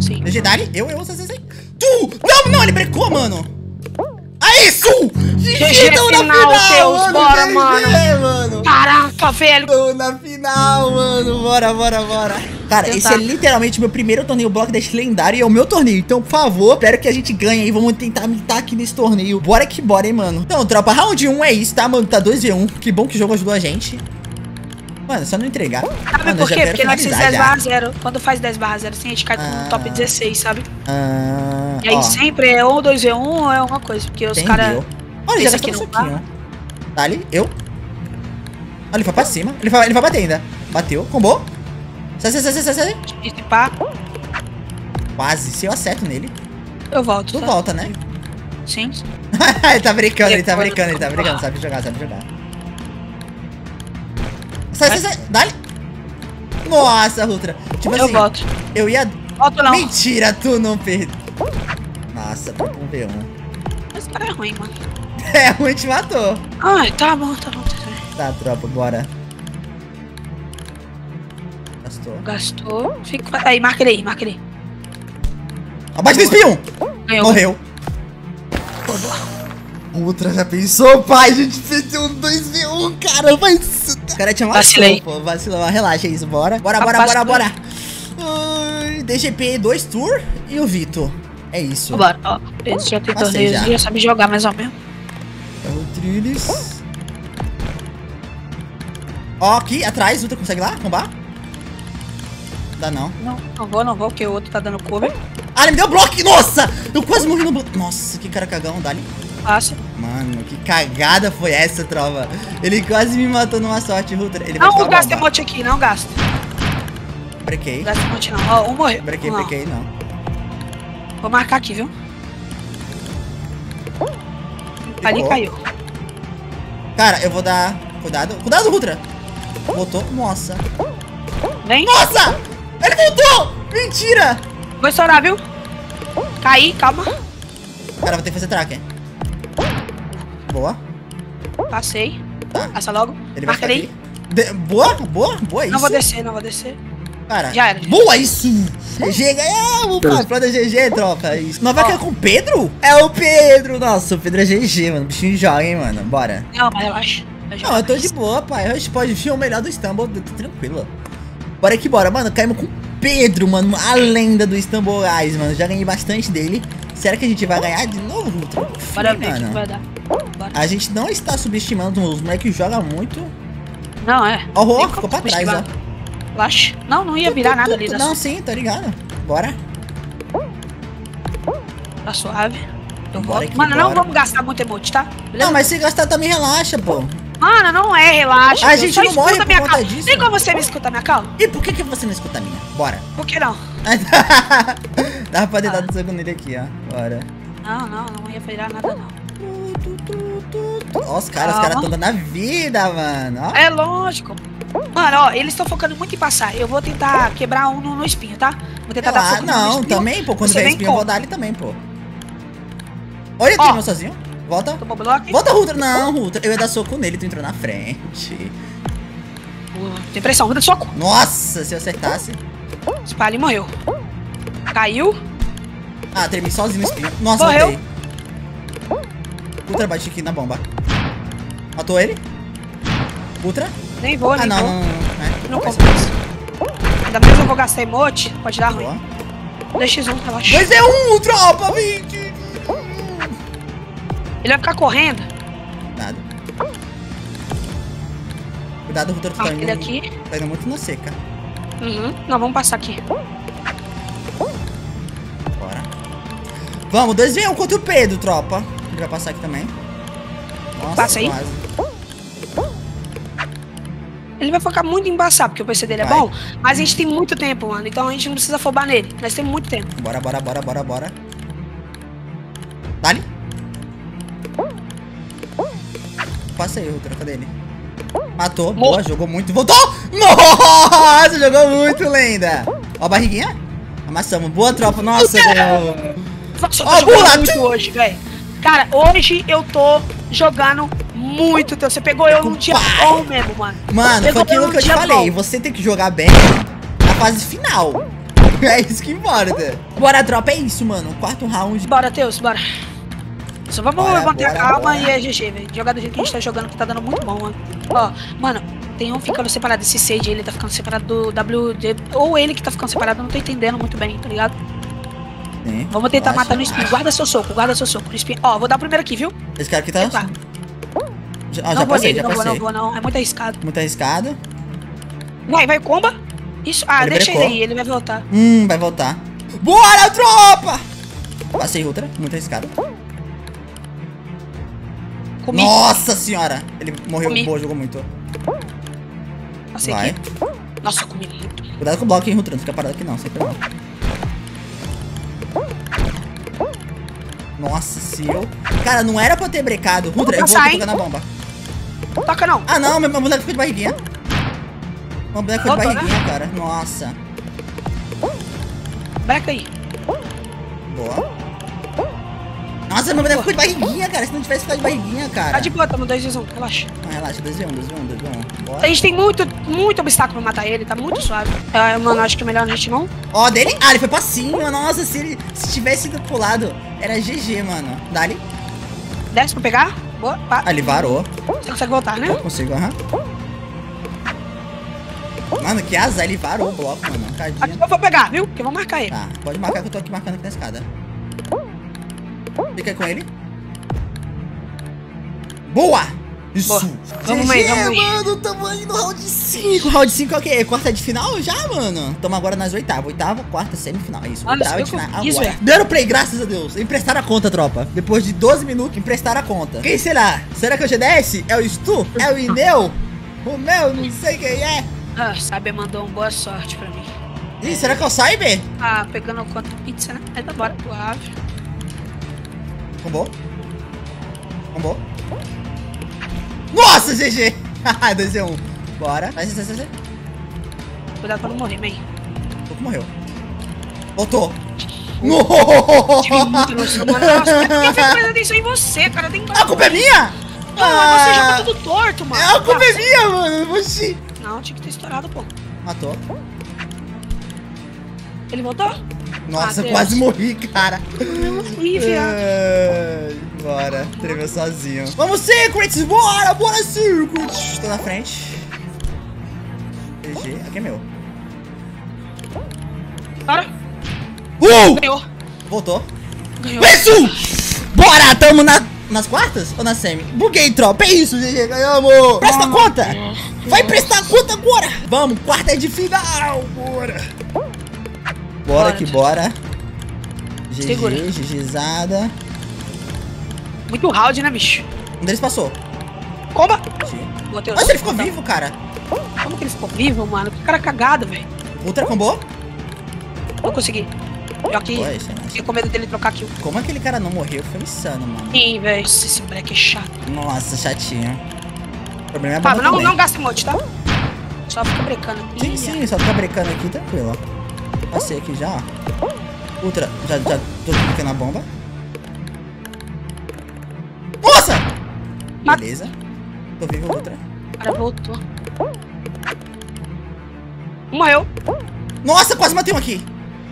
Sim. Legendário? Eu uso essa. Tu! Não, não, ele brecou, mano. Aí, Su! GG na final, mano. Bora, mano. Caraca, velho. Na final, mano. Bora, bora, bora. Cara, esse é literalmente meu primeiro torneio Block Dash Lendário e é o meu torneio. Então, por favor, espero que a gente ganhe aí. Vamos tentar mitar aqui nesse torneio. Bora que bora, hein, mano. Então, tropa, round 1 é isso, tá, mano? Tá 2-1. Que bom que o jogo ajudou a gente. Mano, é só não entregar. Sabe mano, por quê? Porque nós fizemos 10/0. Quando faz 10/0, assim, a gente cai com top 16, sabe? E aí ó. Sempre é ou 2v1 ou é alguma coisa. Porque os caras... Olha, já gastou isso aqui, ó. Tá ali, eu. Olha, ele foi pra cima. Ele vai bater ainda. Bateu, combou. Sai. Quase, se eu acerto nele. Eu volto. Tu volta, né? Sim. ele tá brincando. Sabe jogar. Sai. Dá-lhe. Nossa, Rutra. Tipo eu assim, volto. Eu ia... Volto não. Mentira, tu não perdeu. Nossa, tá com V1. Esse cara é ruim, mano. É ruim, te matou. Ai, tá bom. Tá, tropa, bora. Gastou. Fico... Aí, marca ele aí. Abate do espião! Ganhou. Morreu. Outra já pensou, pai. A gente fez um 2v1, cara. Mas... O cara tinha vacilou, pô. Vacilou. Relaxa, é isso. Bora. DGP 2 Tour e o Vitor. É isso. Bora. Ó, esse já tem torneio. Já sabe jogar mais ou menos. É o Trilis. Ó, aqui atrás. O Vitor consegue lá? Combar? Dá não. Não vou, porque o outro tá dando cover. Ah, ele me deu bloco! Nossa! Eu quase morri no bloco. Nossa, que cara cagão, dá-lhe. Passa. Mano, que cagada foi essa, trova. Ele quase me matou numa sorte, Rutra. Ele não gasta emote aqui, não gasta. Brequei. Gasta emote não. Ó, um morreu. Brequei, não. Vou marcar aqui, viu? Ficou. Ali caiu. Cara, eu vou dar... Cuidado. Cuidado, Rutra! Botou. Nossa. Vem. Nossa! Ele voltou! Mentira! Vou estourar, viu? Caí, calma. Cara, vou ter que fazer track, hein? Boa. Passei. Passa logo. Ele vai ali. Boa isso. Não vou descer. Cara, já era. Boa isso! GG, ganhamos, pai. Plata GG, troca. Isso. Não vai cair com o Pedro? É o Pedro. Nossa, o Pedro é GG, mano. O bichinho joga, hein, mano. Bora. Não, mas relaxa. Não, eu tô de boa, pai. A gente pode vir o melhor do Stumble, tô tranquilo. Bora que bora, mano, caímos com o Pedro, mano, a lenda do Stumble Guys, mano, já ganhei bastante dele. Será que a gente vai ganhar de novo? Bora ver o que vai dar. Bora. A gente não está subestimando, os moleques jogam muito. Não, é. Ó, ficou pra trás, ó. Relaxa. Não ia virar nada ali. Não, sim, tá ligado. Bora. Tá suave. Então bora. Mano, não vamos gastar muito emote, tá? Beleza? Não, mas se gastar também relaxa, pô. Mano, não é, relaxa. A gente não morre por conta disso. Nem como você me escuta minha calma. E por que você não escuta a minha? Bora. Por que não? Dá pra tentar do segundo nele aqui, ó. Bora. Não ia virar nada, não. Ó, os caras estão dando a vida, mano. Ó. É lógico. Mano, ó, eles estão focando muito em passar. Eu vou tentar quebrar um no espinho, tá? Vou tentar dar foco no espinho. Também, pô. Quando você vem espinho, eu vou dar ele também, pô. Olha aqui, meu sozinho. Volta. Tomou bloco. Volta, Rutra. Não, Rutra. Eu ia dar soco nele, tu entrou na frente. Tem pressão, Rutra, soco. Nossa, se eu acertasse. Espalha e morreu. Caiu. Ah, tremi sozinho no espinho. Nossa, morreu. Rutra, bate aqui na bomba. Matou ele. Rutra. Nem vou, nem vou. Não compro isso. Ainda mais eu vou gastar emote. Pode dar ruim. 2x1, relaxa. 2x1, tropa, 20. Ele vai ficar correndo. Nada. Cuidado, o Rutor tá indo. Ele aqui. Tá indo muito na seca. Uhum. Não, vamos passar aqui. Bora. Vamos, 2v1 contra o Pedro, tropa. Ele vai passar aqui também. Nossa, passa quase. Aí. Ele vai focar muito em passar, porque o PC dele é bom. Mas a gente tem muito tempo, mano. Então a gente não precisa fobar nele. Nós temos muito tempo. Bora. Dá-lhe. Passa aí, Rutra, cadê ele? Matou, boa, jogou muito, voltou! Nossa, jogou muito, lenda! Ó a barriguinha, amassamos, boa tropa, nossa! Ó, pula muito hoje, velho! Cara, hoje eu tô jogando muito, você pegou eu num dia bom mesmo, mano. Mano, foi aquilo que eu te falei, você tem que jogar bem na fase final. É isso que importa. Bora, tropa, é isso, mano. Quarto round. Bora, Teus, bora. Só vamos manter a calma e é GG, velho. Jogar do jeito que a gente tá jogando, que tá dando muito bom, mano. Ó, mano, tem um ficando separado. Esse Sage, ele tá ficando separado do WD. Ou ele que tá ficando separado, eu não tô entendendo muito bem, tá ligado? Sim, vamos tentar matar no spin. Guarda seu soco, guarda seu soco. No spin. Ó, vou dar o primeiro aqui, viu? Esse cara aqui tá... já passei, já passei. Não vou, não. É muito arriscado. Muito arriscado. Vai, comba. Isso. Ah, ele deixa ele aí, ele vai voltar. Vai voltar. Bora, tropa! Passei outra, muito arriscado. Comi. Nossa senhora! Ele morreu, boa, jogou muito. Passei aqui. Nossa, comi muito. Cuidado com o bloco, hein, Rutran. Não fica parado aqui não, sem problema. Nossa, se eu... Cara, não era pra eu ter brecado. Rutran, eu vou tocar na bomba. Toca não. Ah, não, meu boneco ficou de barriguinha. Meu boneco ficou de barriguinha, né, cara? Nossa. Breca aí. Boa. Nossa, meu boneco ficou de barriguinha, cara. Se não tivesse ficado de barriguinha, cara. Tá de boa, tamo 2x1, relaxa. Não, relaxa, 2x1. Bora. A gente tem muito obstáculo pra matar ele, tá muito suave. Ah, mano, acho que é melhor a gente não. Ó, dele. Ah, ele foi pra cima. Nossa, se tivesse ido pro lado, era GG, mano. Dá-lhe. Desce pra pegar. Boa, pá. Ah, ele varou. Você consegue voltar, né? Eu consigo, aham. Mano, que azar, ele varou o bloco, mano. Cadinha. Aqui eu vou pegar, viu? Que eu vou marcar ele. Tá, pode marcar que eu tô aqui marcando aqui na escada. Fica com ele. Boa! Isso! Boa. Vamos aí, mano, tamo aí no round 5. Round 5 é o quê? Quarta de final já, mano? Tamo agora nas oitavas. Oitava, quarta, semifinal. É isso. Oitava de final agora. Deram play, graças a Deus. Emprestaram a conta, tropa. Depois de 12 minutos, emprestaram a conta. Quem será? Será que é o GDS? É o Stu? É o Ineu? O meu, não sei quem é. Ah, Cyber mandou uma boa sorte pra mim. Ih, será que é o Cyber? Ah, pegando o conta pizza, né? Aí tá, bora pro ave. Combou. Nossa, GG. 2x1. Bora. Vai. Cuidado pra não morrer, man. Pouco morreu. Voltou. Por que eu prestando atenção em você, cara? A culpa é minha? Não, você já tá tudo torto, mano. A culpa é minha, mano. Você. Não, tinha que ter estourado, pô. Matou. Ele voltou? Nossa, quase morri, cara. Eu morri, viado. Bora, tremeu sozinho. Vamos, Secrets! Bora, Secrets! Tô na frente. GG, aqui é meu. Para! Ganhou! Voltou. Ganhou. Isso! Bora, tamo nas quartas ou na semi? Buguei, tropa, é isso, GG, ganhamos! Presta conta! Vai prestar conta agora! Vamos, quarta de final, bora! Bora que bora. GG, GGzada. Muito round, né, bicho? Um deles passou. Comba! Mas ele ficou vivo, cara. Como que ele ficou vivo, mano? Que cara cagado, velho. Ultra combou? Não consegui. Pior que fiquei com medo dele trocar kill. Como aquele cara não morreu? Foi insano, mano. Sim, velho. Nossa, esse break é chato. Nossa, chatinho. O problema é Pablo, não gasta emote, tá? Só fica brecando aqui. Sim, só fica brecando aqui, tranquilo. Passei aqui já, ó. Ultra, já tô clicando a bomba. Nossa! Beleza. Tô vivo, Ultra. O cara voltou. Morreu. Nossa, quase matei um aqui.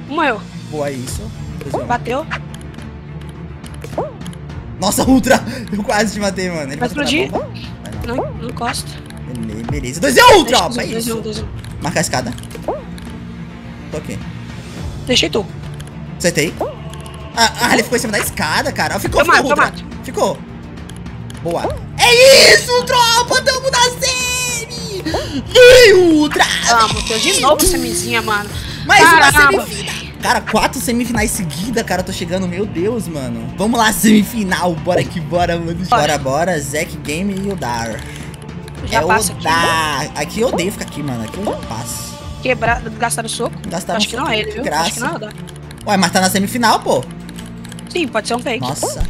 Morreu. Boa, isso. Bateu. Nossa, Ultra. Eu quase te matei, mano. Ele vai explodir. Não encosta. Beleza. 2x1, Ultra. É isso. 2x1. Marca a escada. Tô aqui. Deixei tu. Acertei. Ah, ele ficou em cima da escada, cara. Ficou. Boa. É isso, tropa. Tamo na semi. Ultra. Teu de novo semizinha, mano. Mais uma semifinal. Cara, 4 semifinais seguidas, cara. Tô chegando, meu Deus, mano. Vamos lá, semifinal. Bora que bora, mano. Bora. Zack Game e o Dar. Já passa aqui. Aqui eu odeio ficar aqui, mano. Aqui eu já passo. Gastaram o soco? Gastaram. Acho que não é ele, viu? Graça. Acho que não é o Dar. Ué, mas tá na semifinal, pô. Sim, pode ser um fake. Nossa.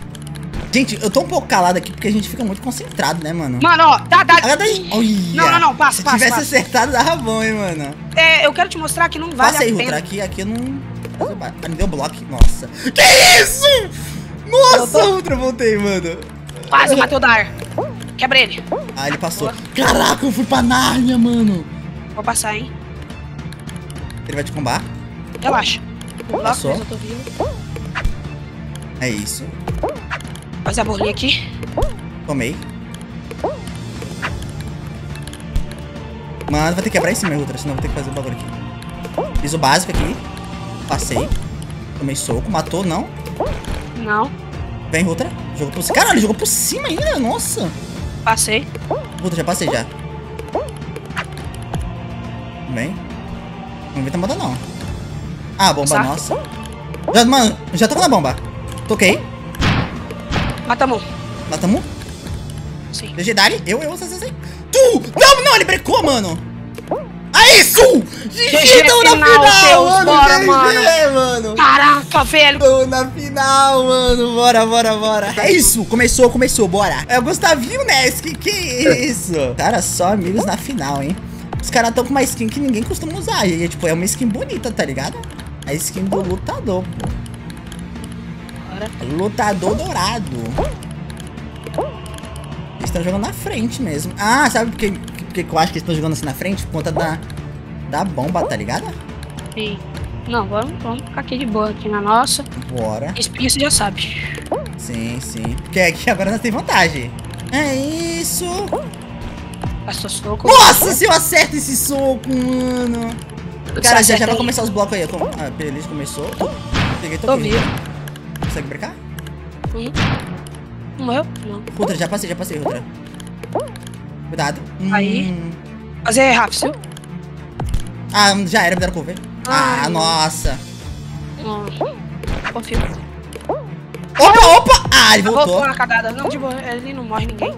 Gente, eu tô um pouco calado aqui porque a gente fica muito concentrado, né, mano? Mano, ó, dá. Não, passa. Se tivesse acertado, dava bom, hein, mano. É, eu quero te mostrar que não vale a pena. Passa aí, Rutra, aqui eu não... Ah, me deu bloco, nossa. Que isso? Nossa, Rutra, voltei, mano. Quase matei o Dar. Quebra ele. Ah, ele passou. Boa. Caraca, eu fui pra Nárnia, mano. Vou passar, hein. Ele vai te combar. Relaxa. Olha só. Eu tô vivo. É isso. Faz a bolinha aqui. Tomei. Mano, vai ter que quebrar esse meu ultra, senão vou ter que fazer o bagulho aqui. Fiz o básico aqui. Passei. Tomei soco. Matou, não? Não. Vem, Rutra. Jogou por cima. Caralho, ele jogou por cima ainda. Nossa. Passei. Rutra, já passei, já. Vem. Não inventa moda, não. Ah, bomba, saca. Nossa. Já, mano, já tocou na bomba. Toquei. Matamos. Matamos? Sim. GG, dali. Eu. Tu! Não, ele brecou, mano. Aí, Su! GG, tamo na final, mano. Bora, mano. Caraca, velho. Tamo na final, mano. Bora. É isso. Começou. Bora. É o Gustavinho, né? Que isso? Cara, só amigos na final, hein? Os caras tão com uma skin que ninguém costuma usar. E, tipo, é uma skin bonita, tá ligado? A skin do lutador, pô. Lutador dourado. Eles estão jogando na frente mesmo. Ah, sabe porque eu acho que eles estão jogando assim na frente? Por conta da bomba, tá ligado? Sim. Não, vamos ficar aqui de boa, aqui na nossa. Bora. Espinha você já sabe. Sim. Porque aqui agora nós temos vantagem. É isso. Passou soco. Nossa, se eu acerto esse soco, mano. Cara, já vai começar os blocos aí. Ah, beleza, começou. Peguei, tô vivo. Consegue brincar? Não morreu? Não. Rutra, já passei, Rutra. Cuidado. Aí. Fazer rápido. Ah, já era, me deram cover. Ah, nossa. Confio. Opa! Ah, ele voltou. Na cagada. Não, de boa, ele não morre ninguém.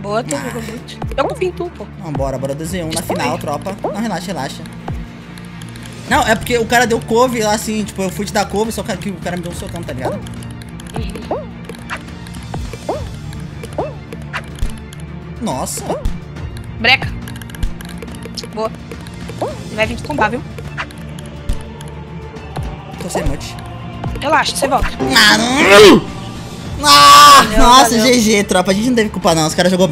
Boa, tu jogou muito. Eu confio em tu, pô. Não, bora 2-1 na final, tropa. Não, relaxa. Não, é porque o cara deu couve lá assim, tipo, eu fui te dar couve, só que o cara me deu um socão, tá ligado? Nossa. Breca. Boa. Ele vai vir te combar, viu? Tô sem monte. Relaxa, você volta. Valeu, nossa, valeu. GG, tropa. A gente não teve culpa, não. Os caras jogaram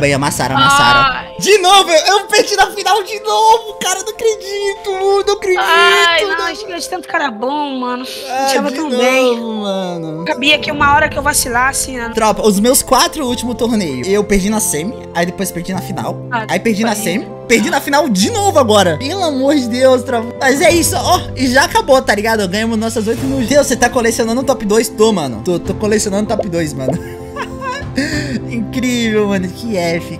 bem, amassaram. Ai. De novo, eu perdi na final de novo, cara. Não acredito. Ai, não, a gente ganhou de tanto cara bom, mano. Tava tão bem, mano. Cabia que uma hora que eu vacilasse, né? Tropa, os meus 4 últimos torneios. Eu perdi na semi, aí depois perdi na final. Aí perdi na semi. Perdi na final de novo agora. Pelo amor de Deus, tropa. Mas é isso, ó. E já acabou, tá ligado? Ganhamos nossas 8 mil. Deus, você tá colecionando o top 2? Tô, mano. Tô colecionando o top 2, mano. Incrível, mano. Que F.